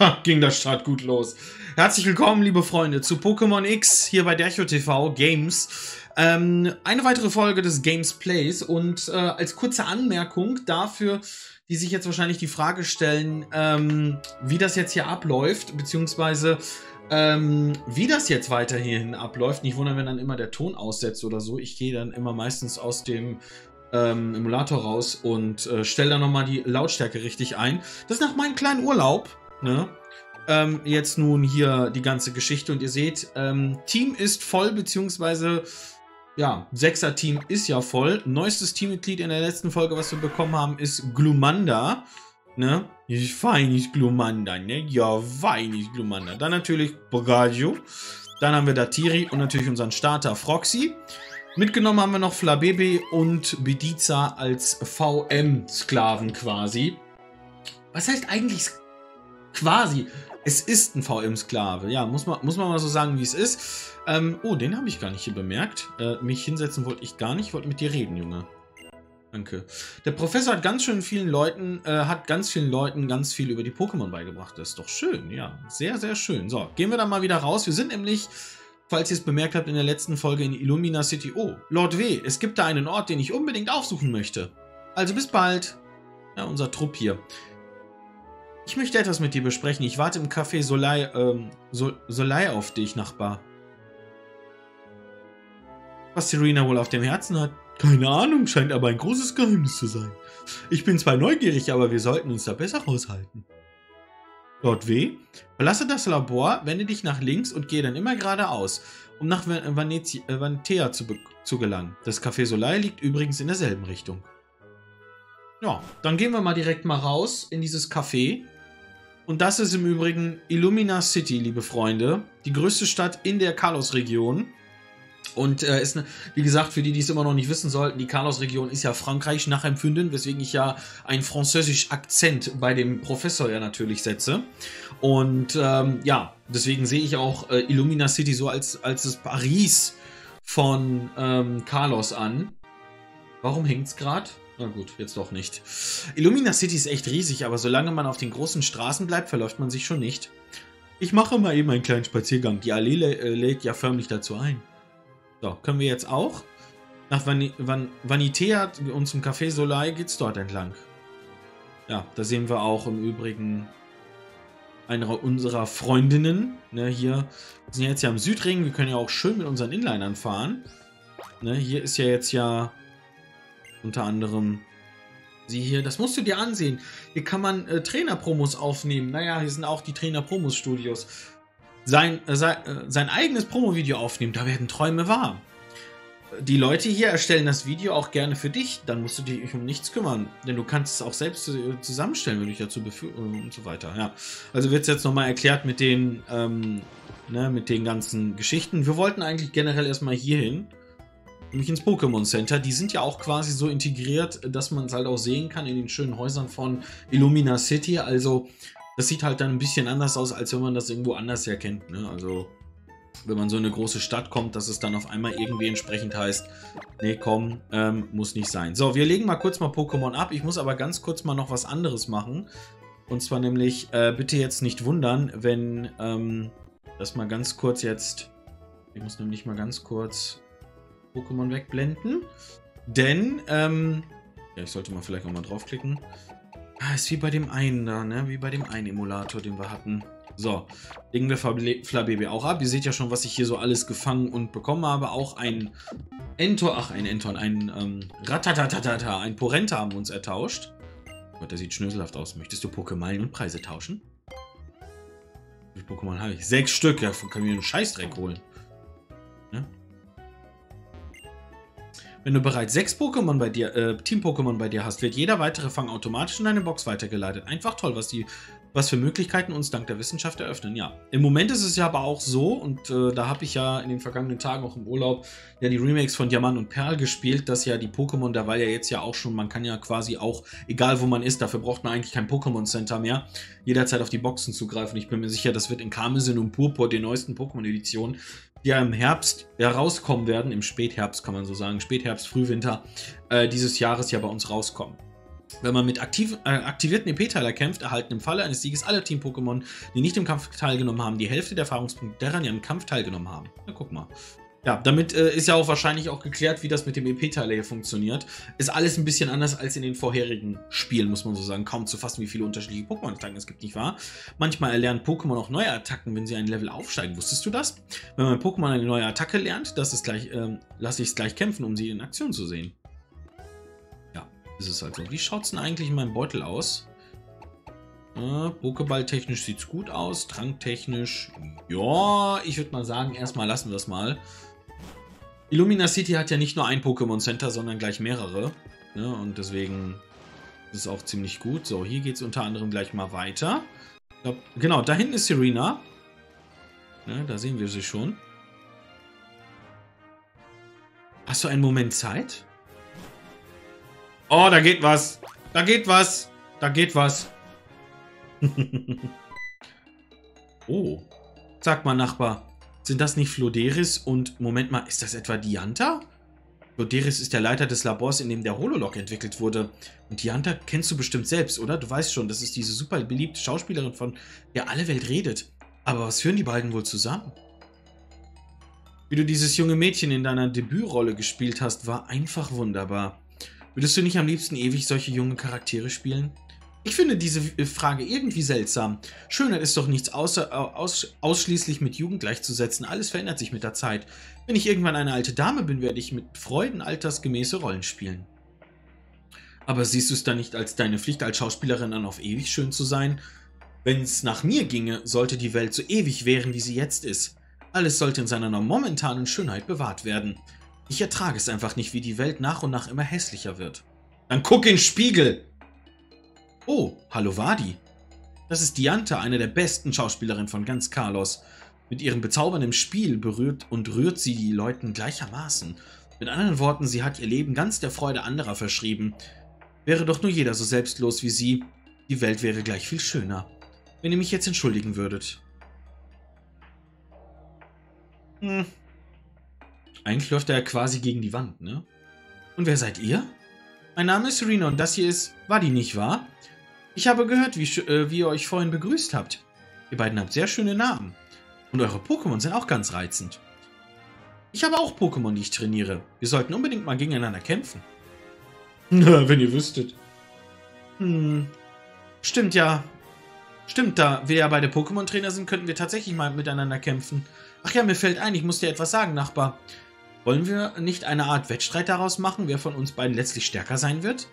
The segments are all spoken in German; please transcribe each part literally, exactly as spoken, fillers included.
Ha, ging der Start gut los. Herzlich willkommen, liebe Freunde, zu Pokémon X hier bei Derchotv T V Games. Ähm, eine weitere Folge des Gamesplays und äh, als kurze Anmerkung dafür, die sich jetzt wahrscheinlich die Frage stellen, ähm, wie das jetzt hier abläuft, beziehungsweise Ähm, wie das jetzt weiter hierhin abläuft. Nicht wundern, wenn dann immer der Ton aussetzt oder so. Ich gehe dann immer meistens aus dem ähm, Emulator raus und äh, stelle dann nochmal die Lautstärke richtig ein. Das ist nach meinem kleinen Urlaub, ne? Ähm, jetzt nun hier die ganze Geschichte. Und ihr seht, ähm, Team ist voll, beziehungsweise, ja, Sechser-Team ist ja voll. Neuestes Teammitglied in der letzten Folge, was wir bekommen haben, ist Glumanda. Ne? Ich weine nicht Glumanda, ne? Ja, weine nicht Glumanda. Dann natürlich Bogadio. Dann haben wir Dartiri und natürlich unseren Starter Froxy. Mitgenommen haben wir noch Flabebe und Bediza als V M-Sklaven quasi. Was heißt eigentlich quasi? Es ist ein V M-Sklave. Ja, muss man, muss man mal so sagen, wie es ist. Ähm, oh, den habe ich gar nicht hier bemerkt. Äh, mich hinsetzen wollte ich gar nicht. Ich wollte mit dir reden, Junge. Danke. Der Professor hat ganz schön vielen Leuten, äh, hat ganz vielen Leuten ganz viel über die Pokémon beigebracht. Das ist doch schön, ja. Sehr, sehr schön. So, gehen wir dann mal wieder raus. Wir sind nämlich, falls ihr es bemerkt habt, in der letzten Folge in Illumina City. Oh, Lord W., es gibt da einen Ort, den ich unbedingt aufsuchen möchte. Also bis bald. Ja, unser Trupp hier. Ich möchte etwas mit dir besprechen. Ich warte im Café Soleil, ähm, Sol- Soleil auf dich, Nachbar. Was Serena wohl auf dem Herzen hat? Keine Ahnung, scheint aber ein großes Geheimnis zu sein. Ich bin zwar neugierig, aber wir sollten uns da besser raushalten. Lord W., verlasse das Labor, wende dich nach links und gehe dann immer geradeaus, um nach Vanetia, äh, Vanetia zu, zu gelangen. Das Café Soleil liegt übrigens in derselben Richtung. Ja, dann gehen wir mal direkt mal raus in dieses Café. Und das ist im Übrigen Illumina City, liebe Freunde. Die größte Stadt in der Carlos-Region. Und äh, ist, ne, wie gesagt, für die, die es immer noch nicht wissen sollten, die Carlos-Region ist ja Frankreich nachempfunden, weswegen ich ja einen französischen Akzent bei dem Professor ja natürlich setze. Und ähm, ja, deswegen sehe ich auch äh, Illumina City so als, als das Paris von ähm, Carlos an. Warum hängt's gerade? Na gut, jetzt doch nicht. Illumina City ist echt riesig, aber solange man auf den großen Straßen bleibt, verläuft man sich schon nicht. Ich mache mal eben einen kleinen Spaziergang. Die Allee lä lädt ja förmlich dazu ein. So, können wir jetzt auch? Nach Van Van Vanitea und zum Café Soleil geht's dort entlang. Ja, da sehen wir auch im Übrigen eine unserer Freundinnen. Ne, hier, wir sind jetzt ja am Südring, wir können ja auch schön mit unseren Inlinern fahren. Ne, hier ist ja jetzt ja unter anderem sie hier. Das musst du dir ansehen. Hier kann man äh, Trainer-Promos aufnehmen. Naja, hier sind auch die Trainer-Promos-Studios. Sein, äh, sein eigenes Promo-Video aufnehmen, da werden Träume wahr. Die Leute hier erstellen das Video auch gerne für dich, dann musst du dich um nichts kümmern, denn du kannst es auch selbst zusammenstellen, wenn du dich dazu befühlst und so weiter. Ja. Also wird es jetzt nochmal erklärt mit den, ähm, ne, mit den ganzen Geschichten. Wir wollten eigentlich generell erstmal hier hin, nämlich ins Pokémon Center. Die sind ja auch quasi so integriert, dass man es halt auch sehen kann in den schönen Häusern von Illumina City, also das sieht halt dann ein bisschen anders aus, als wenn man das irgendwo anders erkennt, ne? Also, wenn man so in eine große Stadt kommt, dass es dann auf einmal irgendwie entsprechend heißt, nee, komm, ähm, muss nicht sein. So, wir legen mal kurz mal Pokémon ab. Ich muss aber ganz kurz mal noch was anderes machen. Und zwar nämlich, äh, bitte jetzt nicht wundern, wenn, ähm, das mal ganz kurz jetzt... Ich muss nämlich mal ganz kurz Pokémon wegblenden. Denn, ähm... ja, ich sollte mal vielleicht auch mal draufklicken. Ah, ist wie bei dem einen da, ne? Wie bei dem einen Emulator, den wir hatten. So, legen wir Flabebe auch ab. Ihr seht ja schon, was ich hier so alles gefangen und bekommen habe. Auch ein Entor, ach, ein Entor, ein ähm, Ratatatata, ein Porenta haben wir uns ertauscht. Gott, der sieht schnöselhaft aus. Möchtest du Pokémon und Preise tauschen? Wie viele Pokémon habe ich? Sechs Stück, ja, können wir einen Scheißdreck holen. Ne? Wenn du bereits sechs Pokémon bei dir, äh, Team-Pokémon bei dir hast, wird jeder weitere Fang automatisch in deine Box weitergeleitet. Einfach toll, was die, was für Möglichkeiten uns dank der Wissenschaft eröffnen. Ja, im Moment ist es ja aber auch so, und äh, da habe ich ja in den vergangenen Tagen auch im Urlaub ja die Remakes von Diamant und Perl gespielt, dass ja die Pokémon derweil ja jetzt ja auch schon, man kann ja quasi auch, egal wo man ist, dafür braucht man eigentlich kein Pokémon Center mehr, jederzeit auf die Boxen zugreifen. Ich bin mir sicher, das wird in Karmesin und Purpur, den neuesten Pokémon-Editionen, die ja im Herbst herauskommen werden, im Spätherbst kann man so sagen, Spätherbst, Frühwinter äh, dieses Jahres ja bei uns rauskommen. Wenn man mit aktiv, äh, aktivierten E P-Teiler kämpft, erhalten im Falle eines Sieges alle Team-Pokémon, die nicht im Kampf teilgenommen haben, die Hälfte der Erfahrungspunkte derer, die am Kampf teilgenommen haben. Na, guck mal. Ja, damit äh, ist ja auch wahrscheinlich auch geklärt, wie das mit dem E P-Teiler hier funktioniert. Ist alles ein bisschen anders als in den vorherigen Spielen, muss man so sagen. Kaum zu fassen, wie viele unterschiedliche Pokémon-Attacken es gibt, nicht wahr? Manchmal erlernen Pokémon auch neue Attacken, wenn sie ein Level aufsteigen. Wusstest du das? Wenn mein Pokémon eine neue Attacke lernt, das ist gleich, ähm, lasse ich es gleich kämpfen, um sie in Aktion zu sehen. Ist es halt so. Wie schaut es denn eigentlich in meinem Beutel aus? Äh, Pokéball-technisch sieht es gut aus. Tranktechnisch, ja, ich würde mal sagen, erstmal lassen wir es mal. Illumina City hat ja nicht nur ein Pokémon Center, sondern gleich mehrere. Ne? Und deswegen ist es auch ziemlich gut. So, hier geht es unter anderem gleich mal weiter. Ich glaub, genau, da hinten ist Serena. Ne, da sehen wir sie schon. Hast du einen Moment Zeit? Oh, da geht was. Da geht was. Da geht was. Oh. Sag mal, Nachbar. Sind das nicht Flodéris und... Moment mal, ist das etwa Diantha? Flodéris ist der Leiter des Labors, in dem der Hololok entwickelt wurde. Und Diantha kennst du bestimmt selbst, oder? Du weißt schon, das ist diese super beliebte Schauspielerin, von der alle Welt redet. Aber was führen die beiden wohl zusammen? Wie du dieses junge Mädchen in deiner Debütrolle gespielt hast, war einfach wunderbar. Würdest du nicht am liebsten ewig solche jungen Charaktere spielen? Ich finde diese Frage irgendwie seltsam. Schönheit ist doch nichts außer, aus, ausschließlich mit Jugend gleichzusetzen. Alles verändert sich mit der Zeit. Wenn ich irgendwann eine alte Dame bin, werde ich mit Freuden altersgemäße Rollen spielen. Aber siehst du es dann nicht als deine Pflicht als Schauspielerin an, auf ewig schön zu sein? Wenn es nach mir ginge, sollte die Welt so ewig wären, wie sie jetzt ist. Alles sollte in seiner momentanen Schönheit bewahrt werden. Ich ertrage es einfach nicht, wie die Welt nach und nach immer hässlicher wird. Dann guck in den Spiegel! Oh, hallo Wadi. Das ist Diantha, eine der besten Schauspielerinnen von ganz Carlos. Mit ihrem bezaubernden Spiel berührt und rührt sie die Leuten gleichermaßen. Mit anderen Worten, sie hat ihr Leben ganz der Freude anderer verschrieben. Wäre doch nur jeder so selbstlos wie sie, die Welt wäre gleich viel schöner. Wenn ihr mich jetzt entschuldigen würdet. Hm. Eigentlich läuft er ja quasi gegen die Wand, ne? Und wer seid ihr? Mein Name ist Serena und das hier ist Wadi, nicht wahr? Ich habe gehört, wie, äh, wie ihr euch vorhin begrüßt habt. Ihr beiden habt sehr schöne Namen. Und eure Pokémon sind auch ganz reizend. Ich habe auch Pokémon, die ich trainiere. Wir sollten unbedingt mal gegeneinander kämpfen. Na, wenn ihr wüsstet. Hm. Stimmt ja. Stimmt, da wir ja beide Pokémon-Trainer sind, könnten wir tatsächlich mal miteinander kämpfen. Ach ja, mir fällt ein, ich muss dir etwas sagen, Nachbar. Wollen wir nicht eine Art Wettstreit daraus machen, wer von uns beiden letztlich stärker sein wird?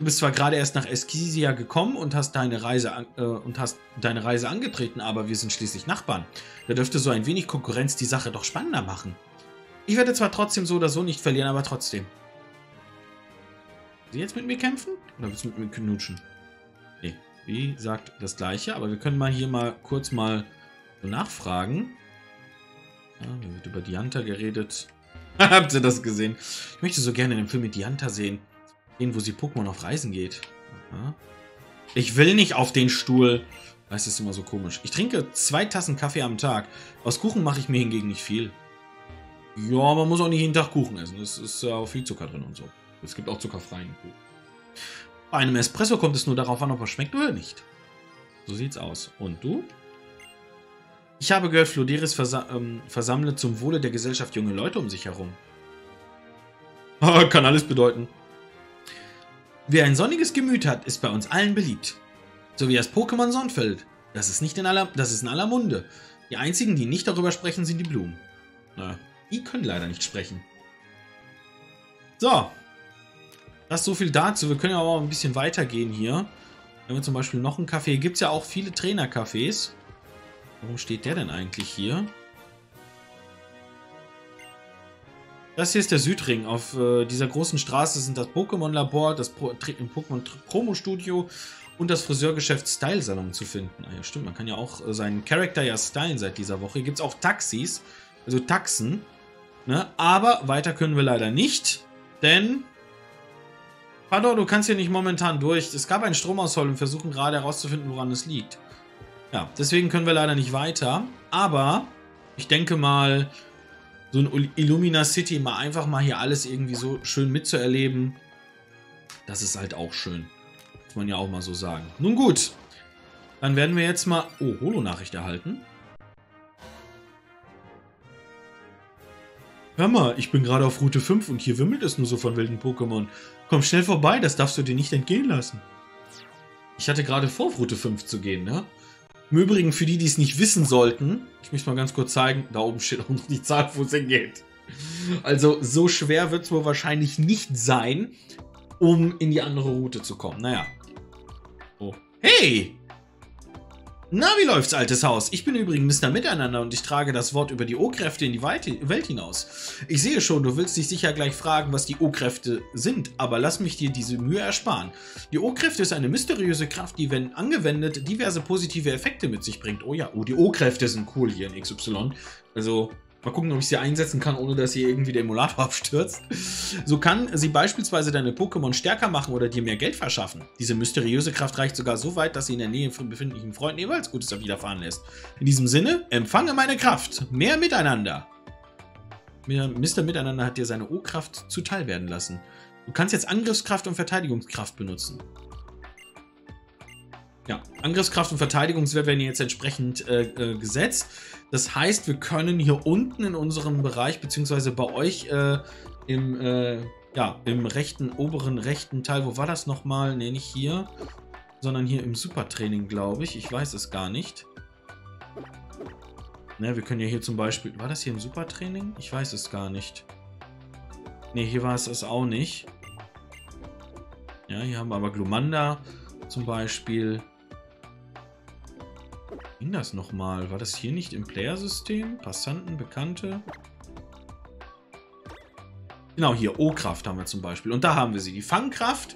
Du bist zwar gerade erst nach Eskisia gekommen und hast deine Reise äh, und hast deine Reise angetreten, aber wir sind schließlich Nachbarn. Da dürfte so ein wenig Konkurrenz die Sache doch spannender machen. Ich werde zwar trotzdem so oder so nicht verlieren, aber trotzdem. Willst du jetzt mit mir kämpfen? Oder willst du mit mir knutschen? Nee, wie sagt das Gleiche, aber wir können mal hier mal kurz mal so nachfragen. Ja, da wird über Diantha geredet. Habt ihr das gesehen? Ich möchte so gerne den Film mit Diantha sehen. Den, wo sie Pokémon auf Reisen geht. Aha. Ich will nicht auf den Stuhl. Weißt du, ist immer so komisch. Ich trinke zwei Tassen Kaffee am Tag. Aus Kuchen mache ich mir hingegen nicht viel. Ja, man muss auch nicht jeden Tag Kuchen essen. Es ist ja auch viel Zucker drin und so. Es gibt auch zuckerfreien Kuchen. Bei einem Espresso kommt es nur darauf an, ob er schmeckt oder nicht. So sieht's aus. Und du? Ich habe gehört, Flodéris versa ähm, versammelt zum Wohle der Gesellschaft junge Leute um sich herum. Kann alles bedeuten. Wer ein sonniges Gemüt hat, ist bei uns allen beliebt. So wie das Pokémon Sonnenfeld. Das ist nicht in aller, das ist in aller Munde. Die einzigen, die nicht darüber sprechen, sind die Blumen. Na, die können leider nicht sprechen. So. Das ist so viel dazu. Wir können aber auch ein bisschen weitergehen hier. Wenn wir zum Beispiel noch einen Café. Gibt es ja auch viele Trainercafés. Warum steht der denn eigentlich hier? Das hier ist der Südring. Auf äh, dieser großen Straße sind das Pokémon-Labor, das Pokémon-Promo-Studio und das Friseurgeschäft Style-Salon zu finden. Ah ja, stimmt. Man kann ja auch äh, seinen Charakter ja stylen seit dieser Woche. Hier gibt es auch Taxis, also Taxen. Ne? Aber weiter können wir leider nicht, denn... Pardon, du kannst hier nicht momentan durch. Es gab einen Stromausfall und wir versuchen gerade herauszufinden, woran es liegt. Ja, deswegen können wir leider nicht weiter, aber ich denke mal, so ein Illumina City mal einfach mal hier alles irgendwie so schön mitzuerleben, das ist halt auch schön. Muss man ja auch mal so sagen. Nun gut. Dann werden wir jetzt mal... Oh, Holo-Nachricht erhalten. Hör mal, ich bin gerade auf Route fünf und hier wimmelt es nur so von wilden Pokémon. Komm schnell vorbei, das darfst du dir nicht entgehen lassen. Ich hatte gerade vor, auf Route fünf zu gehen, ne? Im Übrigen, für die, die es nicht wissen sollten, ich möchte mal ganz kurz zeigen, da oben steht auch noch die Zahl, wo es hingeht. Also, so schwer wird es wohl wahrscheinlich nicht sein, um in die andere Route zu kommen. Naja. Oh. Hey! Na, wie läuft's, altes Haus? Ich bin übrigens Mister Miteinander und ich trage das Wort über die O-Kräfte in die Welt hinaus. Ich sehe schon, du willst dich sicher gleich fragen, was die O-Kräfte sind, aber lass mich dir diese Mühe ersparen. Die O-Kräfte ist eine mysteriöse Kraft, die, wenn angewendet, diverse positive Effekte mit sich bringt. Oh ja, oh, die O-Kräfte sind cool hier in X Y. Also... Mal gucken, ob ich sie einsetzen kann, ohne dass hier irgendwie der Emulator abstürzt. So kann sie beispielsweise deine Pokémon stärker machen oder dir mehr Geld verschaffen. Diese mysteriöse Kraft reicht sogar so weit, dass sie in der Nähe von befindlichen Freunden jeweils Gutes widerfahren lässt. In diesem Sinne, empfange meine Kraft. Mehr Miteinander. Mister Miteinander hat dir seine O-Kraft zuteil werden lassen. Du kannst jetzt Angriffskraft und Verteidigungskraft benutzen. Ja, Angriffskraft und Verteidigungswert werden hier jetzt entsprechend äh, äh, gesetzt. Das heißt, wir können hier unten in unserem Bereich, beziehungsweise bei euch äh, im, äh, ja, im rechten, oberen rechten Teil, wo war das nochmal? Ne, nicht hier, sondern hier im Supertraining, glaube ich. Ich weiß es gar nicht. Ne, wir können ja hier zum Beispiel, war das hier im Supertraining? Ich weiß es gar nicht. Ne, hier war es es auch nicht. Ja, hier haben wir aber Glumanda zum Beispiel. Ging das nochmal? War das hier nicht im Player-System? Passanten, Bekannte? Genau, hier O-Kraft haben wir zum Beispiel. Und da haben wir sie. Die Fangkraft.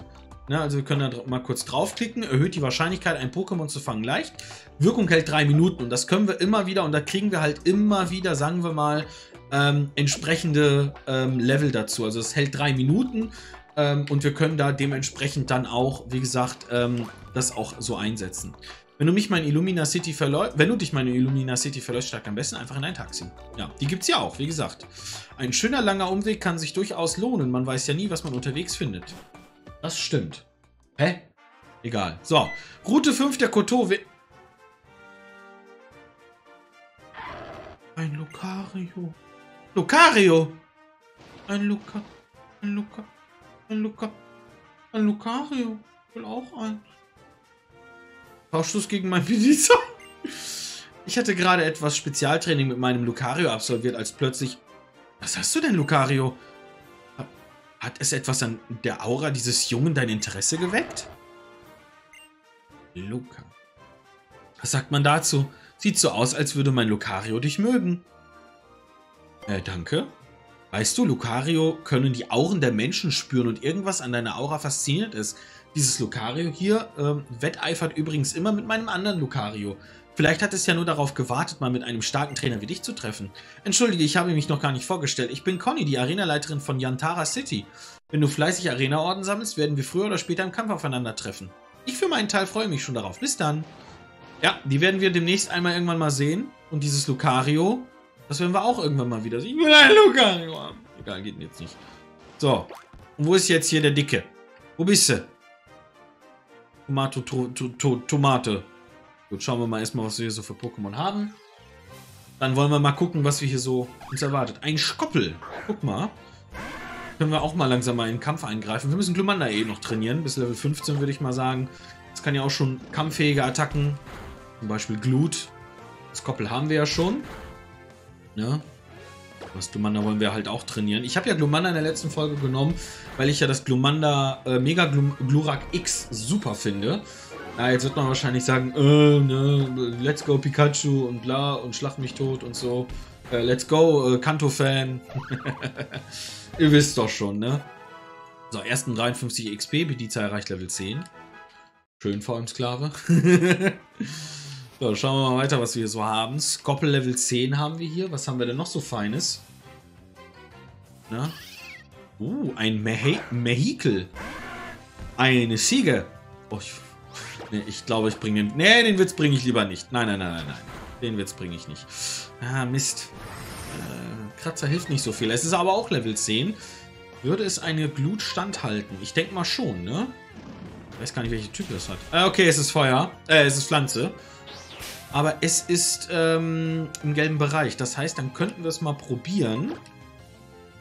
Na, also wir können da mal kurz draufklicken. Erhöht die Wahrscheinlichkeit, ein Pokémon zu fangen, leicht. Wirkung hält drei Minuten. Und das können wir immer wieder. Und da kriegen wir halt immer wieder, sagen wir mal, ähm, entsprechende ähm, Level dazu. Also es hält drei Minuten. Ähm, und wir können da dementsprechend dann auch, wie gesagt, ähm, das auch so einsetzen. Wenn du mich meine Illumina City verläufst, wenn du dich meine Illumina City verläufst, steig am besten einfach in ein Taxi. Ja, die gibt's ja auch, wie gesagt. Ein schöner langer Umweg kann sich durchaus lohnen. Man weiß ja nie, was man unterwegs findet. Das stimmt. Hä? Egal. So, Route fünf der Coteau. Ein Lucario. Lucario. Ein Luca. Ein Luca. Ein Luca. Ein Lucario. Ich will auch ein. Tauschschluss gegen mein Bediza. Ich hatte gerade etwas Spezialtraining mit meinem Lucario absolviert, als plötzlich... Was hast du denn, Lucario? Hat es etwas an der Aura dieses Jungen dein Interesse geweckt? Luca. Was sagt man dazu? Sieht so aus, als würde mein Lucario dich mögen. Äh, danke. Weißt du, Lucario können die Auren der Menschen spüren und irgendwas an deiner Aura fasziniert ist. Dieses Lucario hier ähm, wetteifert übrigens immer mit meinem anderen Lucario. Vielleicht hat es ja nur darauf gewartet, mal mit einem starken Trainer wie dich zu treffen. Entschuldige, ich habe mich noch gar nicht vorgestellt. Ich bin Conny, die Arenaleiterin von Yantara City. Wenn du fleißig Arena-Orden sammelst, werden wir früher oder später im Kampf aufeinandertreffen. Ich für meinen Teil freue mich schon darauf. Bis dann. Ja, die werden wir demnächst einmal irgendwann mal sehen. Und dieses Lucario, das werden wir auch irgendwann mal wieder sehen. Ich will ein Lucario haben. Egal, geht jetzt nicht. So. Und wo ist jetzt hier der Dicke? Wo bist du? Tomato, to, to, to, Tomate. Gut, schauen wir mal erstmal, was wir hier so für Pokémon haben. Dann wollen wir mal gucken, was wir hier so uns erwartet. Ein Skoppel. Guck mal. Können wir auch mal langsam mal in den Kampf eingreifen. Wir müssen Glumanda eh noch trainieren. Bis Level fünfzehn, würde ich mal sagen. Das kann ja auch schon kampffähige Attacken. Zum Beispiel Glut. Skoppel haben wir ja schon. Ne? Das Glumanda wollen wir halt auch trainieren. Ich habe ja Glumanda in der letzten Folge genommen, weil ich ja das Glumanda äh, Mega Glum Glurak X super finde. Ja, jetzt wird man wahrscheinlich sagen, äh, ne, let's go Pikachu und bla und schlag mich tot und so. Äh, let's go, äh, Kanto-Fan. Ihr wisst doch schon, ne? So, ersten dreiundfünfzig X P, Bediza erreicht Level zehn. Schön vor allem Sklave. So, schauen wir mal weiter, was wir hier so haben. Skoppel Level zehn haben wir hier. Was haben wir denn noch so Feines? Na? Uh, ein Mähikel. Eine Ziege. Oh, ich, nee, ich glaube, ich bringe den... Nee, den Witz bringe ich lieber nicht. Nein, nein, nein, nein, nein. Den Witz bringe ich nicht. Ah, Mist. Äh, Kratzer hilft nicht so viel. Es ist aber auch Level zehn. Würde es eine Glut standhalten? Ich denke mal schon, ne? Ich weiß gar nicht, welche Typ das hat. Äh, okay, es ist Feuer. Äh, es ist Pflanze. Aber es ist ähm, im gelben Bereich. Das heißt, dann könnten wir es mal probieren.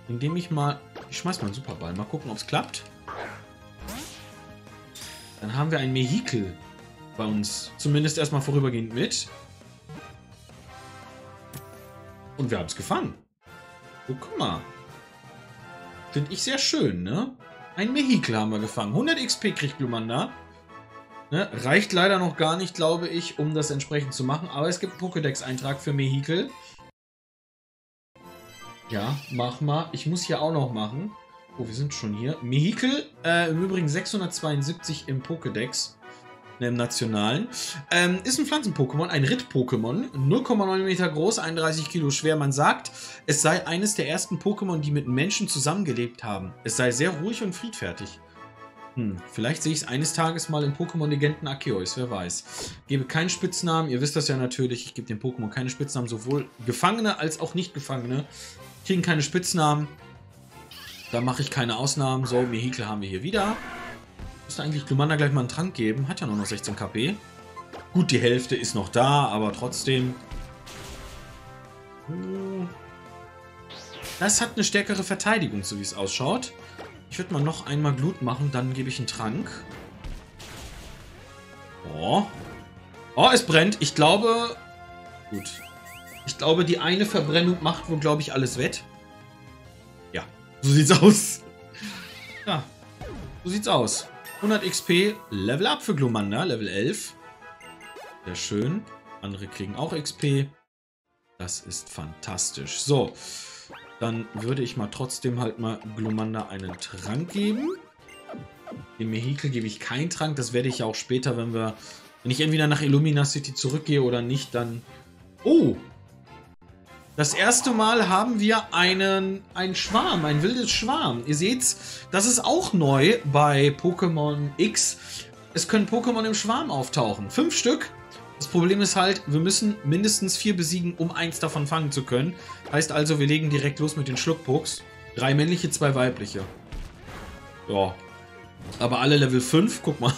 Indem ich mal... Ich schmeiß mal einen Superball. Mal gucken, ob es klappt. Dann haben wir ein Mähikel bei uns. Zumindest erstmal vorübergehend mit. Und wir haben es gefangen. Oh, guck mal. Finde ich sehr schön, ne? Ein Mähikel haben wir gefangen. hundert X P kriegt Glumanda. Ne? Reicht leider noch gar nicht, glaube ich, um das entsprechend zu machen. Aber es gibt einen Pokédex-Eintrag für Mähikel. Ja, mach mal. Ich muss hier auch noch machen. Oh, wir sind schon hier. Mähikel, äh, im Übrigen sechshundertzweiundsiebzig im Pokédex. Im Nationalen. Ähm, ist ein Pflanzen-Pokémon, ein Ritt-Pokémon. null Komma neun Meter groß, einunddreißig Kilo schwer. Man sagt, es sei eines der ersten Pokémon, die mit Menschen zusammengelebt haben. Es sei sehr ruhig und friedfertig. Hm, vielleicht sehe ich es eines Tages mal in Pokémon Legenden Arceus, wer weiß. Gebe keinen Spitznamen, ihr wisst das ja natürlich. Ich gebe den Pokémon keine Spitznamen. Sowohl Gefangene als auch Nicht-Gefangene kriegen keine Spitznamen. Da mache ich keine Ausnahmen. So, Mähikel haben wir hier wieder. Müsste eigentlich Glumanda gleich mal einen Trank geben. Hat ja nur noch sechzehn KP. Gut, die Hälfte ist noch da, aber trotzdem. Das hat eine stärkere Verteidigung, so wie es ausschaut. Ich würde mal noch einmal Glut machen, dann gebe ich einen Trank. Oh. Oh, es brennt. Ich glaube... Gut. Ich glaube, die eine Verbrennung macht wohl, glaube ich, alles wett. Ja, so sieht's aus. Ja, so sieht's aus. hundert XP, Level Up für Glumanda, Level elf. Sehr schön. Andere kriegen auch X P. Das ist fantastisch. So, dann würde ich mal trotzdem halt mal Glumanda einen Trank geben. Dem Mähikel gebe ich keinen Trank. Das werde ich ja auch später, wenn wir... Wenn ich entweder nach Illumina City zurückgehe oder nicht, dann... Oh! Das erste Mal haben wir einen, einen Schwarm, ein wildes Schwarm. Ihr seht's, das ist auch neu bei Pokémon X. Es können Pokémon im Schwarm auftauchen. Fünf Stück. Das Problem ist halt, wir müssen mindestens vier besiegen, um eins davon fangen zu können. Heißt also, wir legen direkt los mit den Schluckpucks. Drei männliche, zwei weibliche. Ja. Aber alle Level fünf, guck mal.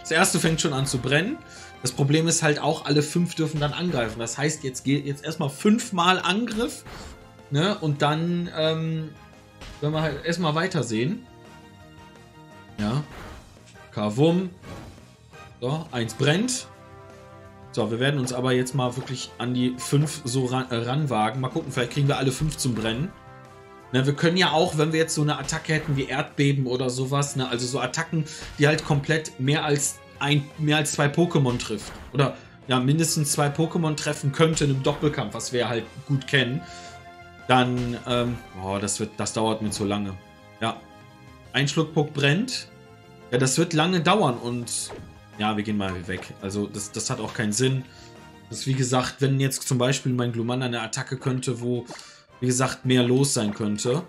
Das erste fängt schon an zu brennen. Das Problem ist halt auch, alle fünf dürfen dann angreifen. Das heißt, jetzt geht jetzt erstmal fünfmal Angriff, ne? Und dann ähm, werden wir halt erstmal weitersehen. Ja. Kavum. So, eins brennt. So, wir werden uns aber jetzt mal wirklich an die fünf so ran, äh, ranwagen. Mal gucken, vielleicht kriegen wir alle fünf zum Brennen. Ne, wir können ja auch, wenn wir jetzt so eine Attacke hätten wie Erdbeben oder sowas, ne? Also so Attacken, die halt komplett mehr als Ein, mehr als zwei Pokémon trifft. Oder ja, mindestens zwei Pokémon treffen könnte in einem Doppelkampf, was wir halt gut kennen. Dann, ähm, oh, das wird, das dauert mir zu lange. Ja. Ein Schluckpuck brennt. Ja, das wird lange dauern und ja, wir gehen mal weg. Also, das, das hat auch keinen Sinn. Das ist wie gesagt, wenn jetzt zum Beispiel mein Glumanda eine Attacke könnte, wo, wie gesagt, mehr los sein könnte.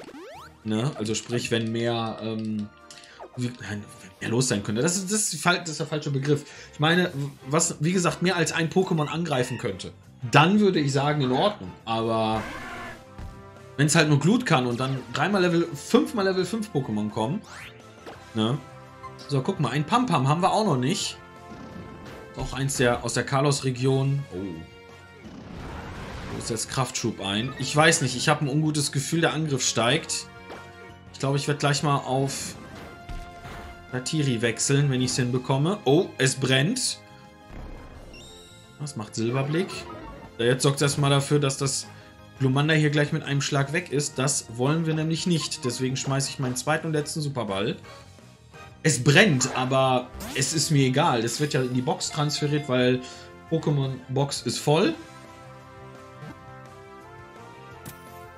Ne? Also sprich, wenn mehr, ähm, wie, nein, mehr los sein könnte. Das ist, das, ist, das ist der falsche Begriff. Ich meine, was, wie gesagt, mehr als ein Pokémon angreifen könnte. Dann würde ich sagen, in Ordnung. Aber wenn es halt nur Glut kann und dann dreimal Level, fünfmal Level fünf Pokémon kommen. Ne? So, guck mal, ein Pampam haben wir auch noch nicht. Auch eins der aus der Carlos-Region. Oh. Wo ist jetzt Kraftschub ein? Ich weiß nicht, ich habe ein ungutes Gefühl, der Angriff steigt. Ich glaube, ich werde gleich mal auf... Dartiri wechseln, wenn ich es hinbekomme. Oh, es brennt. Das macht Silberblick. Jetzt sorgt es erstmal dafür, dass das Glumanda hier gleich mit einem Schlag weg ist. Das wollen wir nämlich nicht. Deswegen schmeiße ich meinen zweiten und letzten Superball. Es brennt, aber es ist mir egal. Es wird ja in die Box transferiert, weil Pokémon-Box ist voll.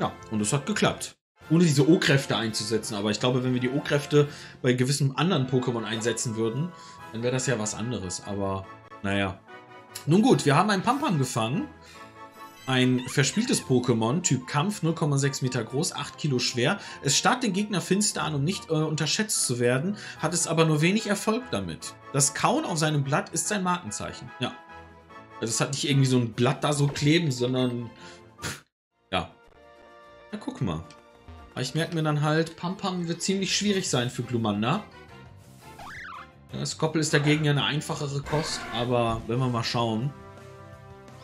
Ja, und es hat geklappt. Ohne diese O-Kräfte einzusetzen. Aber ich glaube, wenn wir die O-Kräfte bei gewissen anderen Pokémon einsetzen würden, dann wäre das ja was anderes. Aber, naja. Nun gut, wir haben einen Pampam gefangen. Ein verspieltes Pokémon, Typ Kampf, null Komma sechs Meter groß, acht Kilo schwer. Es starrt den Gegner finster an, um nicht äh, unterschätzt zu werden, hat es aber nur wenig Erfolg damit. Das Kauen auf seinem Blatt ist sein Markenzeichen. Ja. Also es hat nicht irgendwie so ein Blatt da so kleben, sondern... ja. Na, guck mal. Ich merke mir dann halt, Pampam wird ziemlich schwierig sein für Glumanda. Ja, Skoppel ist dagegen ja eine einfachere Kost, aber wenn wir mal schauen.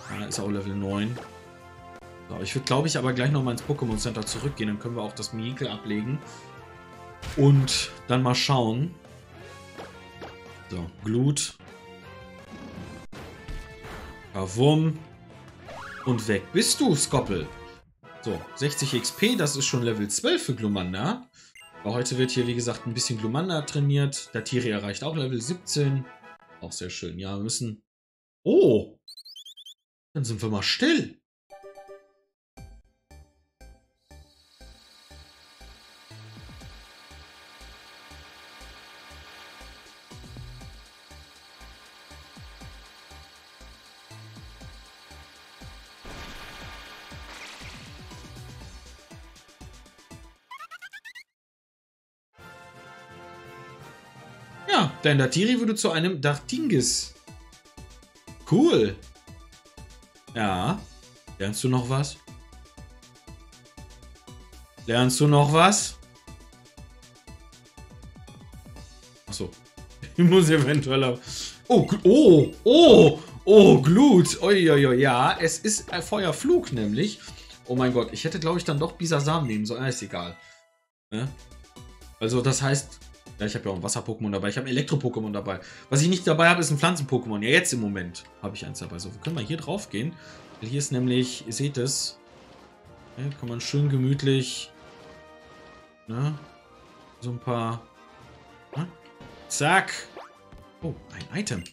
Ja, ist auch Level neun. So, ich würde, glaube ich, aber gleich nochmal ins Pokémon Center zurückgehen. Dann können wir auch das Mähikel ablegen. Und dann mal schauen. So, Glut. Kavum. Und weg bist du, Skoppel. So, sechzig X P, das ist schon Level zwölf für Glumanda. Aber heute wird hier, wie gesagt, ein bisschen Glumanda trainiert. Dartiri erreicht auch Level siebzehn. Auch sehr schön. Ja, wir müssen... Oh! Dann sind wir mal still. Ja, dein Dartiri wurde zu einem Dartingis. Cool. Ja. Lernst du noch was? Lernst du noch was? Achso. Ich muss eventuell auch... Oh, oh, oh, oh, Glut. Uiuiui, ja, es ist ein Feuerflug nämlich. Oh mein Gott, ich hätte, glaube ich, dann doch Bisasam nehmen sollen. Ist egal. Ne? Also, das heißt... Ja, ich habe ja auch ein Wasser-Pokémon dabei. Ich habe ein Elektro-Pokémon dabei. Was ich nicht dabei habe, ist ein Pflanzen-Pokémon. Ja, jetzt im Moment habe ich eins dabei. So, wir können mal hier drauf gehen. Weil hier ist nämlich, ihr seht es, ja, kann man schön gemütlich, ne, so ein paar, ne, zack. Oh, ein Item.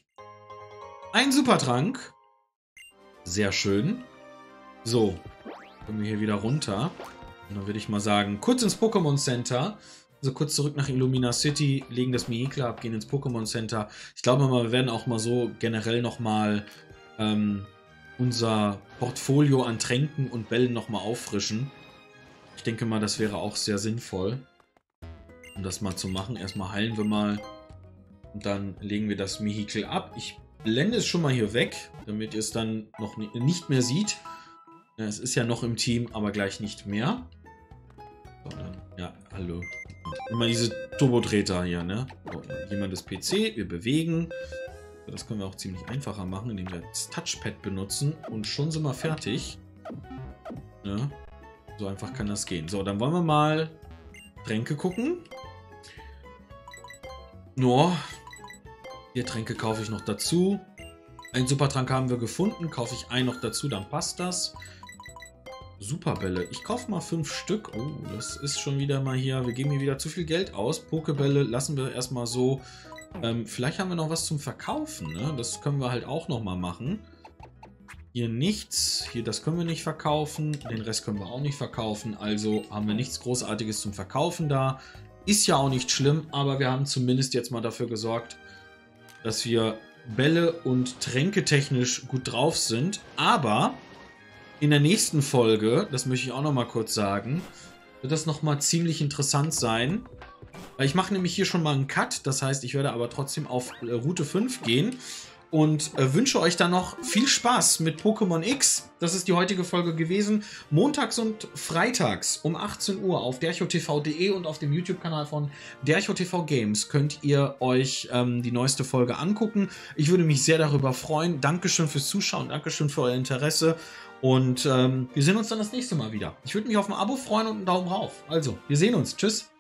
Ein Supertrank. Sehr schön. So, kommen wir hier wieder runter. Und dann würde ich mal sagen, kurz ins Pokémon Center. Also kurz zurück nach Illumina City, legen das Mähikel ab, gehen ins Pokémon Center. Ich glaube mal, wir werden auch mal so generell nochmal ähm, unser Portfolio an Tränken und Bällen nochmal auffrischen. Ich denke mal, das wäre auch sehr sinnvoll, um das mal zu machen. Erstmal heilen wir mal und dann legen wir das Mähikel ab. Ich blende es schon mal hier weg, damit ihr es dann noch nicht mehr seht. Ja, es ist ja noch im Team, aber gleich nicht mehr. So, dann, ja, hallo. Immer diese Turbotreter hier, ne? So, jemand ist P C, wir bewegen. So, das können wir auch ziemlich einfacher machen, indem wir das Touchpad benutzen. Und schon sind wir fertig. Ne? So einfach kann das gehen. So, dann wollen wir mal Tränke gucken. Nur, hier Tränke kaufe ich noch dazu. Einen Supertrank haben wir gefunden. Kaufe ich einen noch dazu, dann passt das. Superbälle. Ich kaufe mal fünf Stück. Oh, das ist schon wieder mal hier. Wir geben hier wieder zu viel Geld aus. Pokebälle lassen wir erstmal so. Ähm, vielleicht haben wir noch was zum Verkaufen. Ne? Das können wir halt auch nochmal machen. Hier nichts. Hier, das können wir nicht verkaufen. Den Rest können wir auch nicht verkaufen. Also haben wir nichts Großartiges zum Verkaufen da. Ist ja auch nicht schlimm, aber wir haben zumindest jetzt mal dafür gesorgt, dass wir Bälle und Tränke technisch gut drauf sind. Aber... in der nächsten Folge, das möchte ich auch noch mal kurz sagen, wird das noch mal ziemlich interessant sein. Weil ich mache nämlich hier schon mal einen Cut. Das heißt, ich werde aber trotzdem auf Route fünf gehen. Und äh, wünsche euch dann noch viel Spaß mit Pokémon X. Das ist die heutige Folge gewesen. Montags und freitags um achtzehn Uhr auf derchotv punkt de und auf dem YouTube-Kanal von Derchotv T V Games könnt ihr euch ähm, die neueste Folge angucken. Ich würde mich sehr darüber freuen. Dankeschön fürs Zuschauen. Dankeschön für euer Interesse. Und ähm, wir sehen uns dann das nächste Mal wieder. Ich würde mich auf ein Abo freuen und einen Daumen rauf. Also, wir sehen uns. Tschüss.